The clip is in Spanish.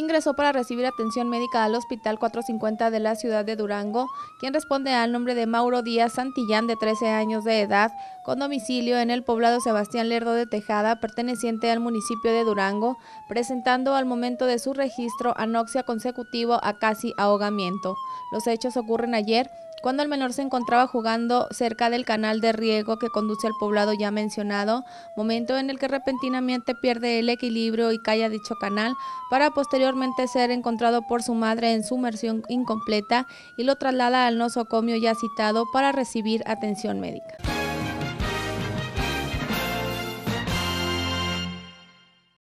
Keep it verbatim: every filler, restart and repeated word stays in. ingresó para recibir atención médica al Hospital cuatrocientos cincuenta de la ciudad de Durango, quien responde al nombre de Mauro Díaz Santillán, de trece años de edad, con domicilio en el poblado Sebastián Lerdo de Tejada, perteneciente al municipio de Durango, presentando al momento de su registro anoxia consecutivo a casi ahogamiento. Los hechos ocurren ayer, cuando el menor se encontraba jugando cerca del canal de riego que conduce al poblado ya mencionado, momento en el que repentinamente pierde el equilibrio y cae a dicho canal, para posteriormente ser encontrado por su madre en sumersión incompleta y lo traslada al nosocomio ya citado para recibir atención médica.